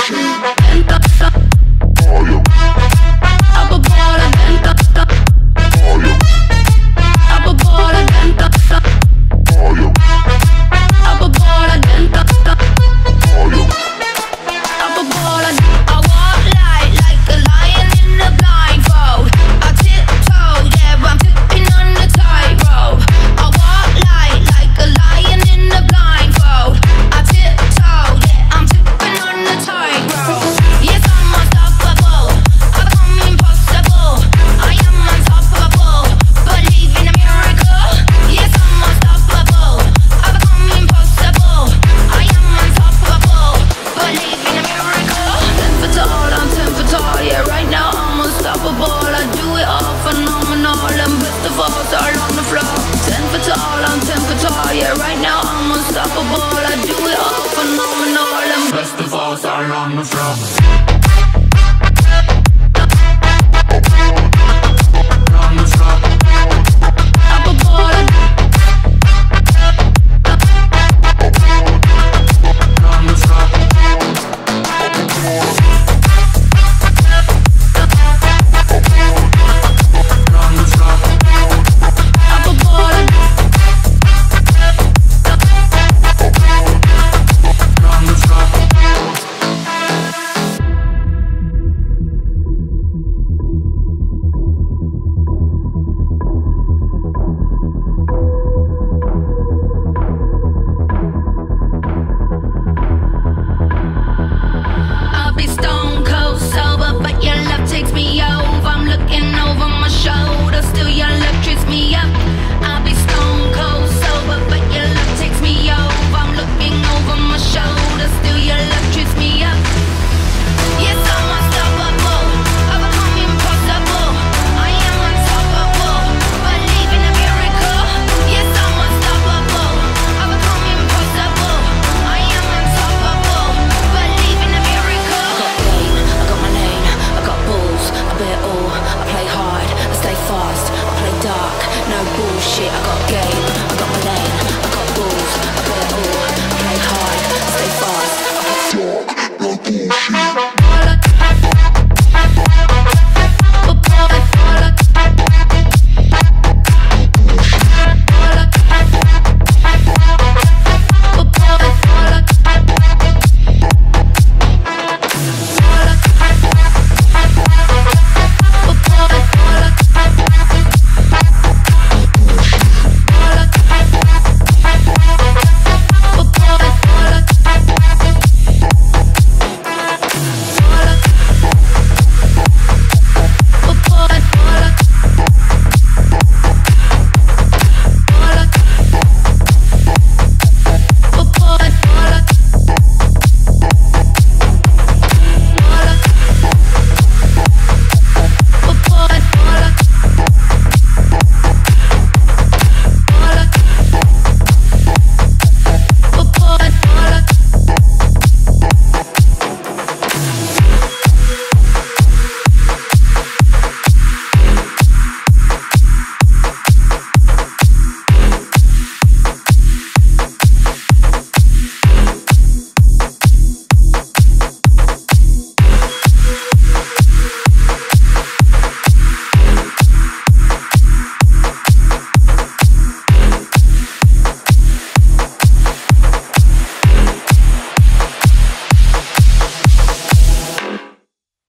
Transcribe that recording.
Shit.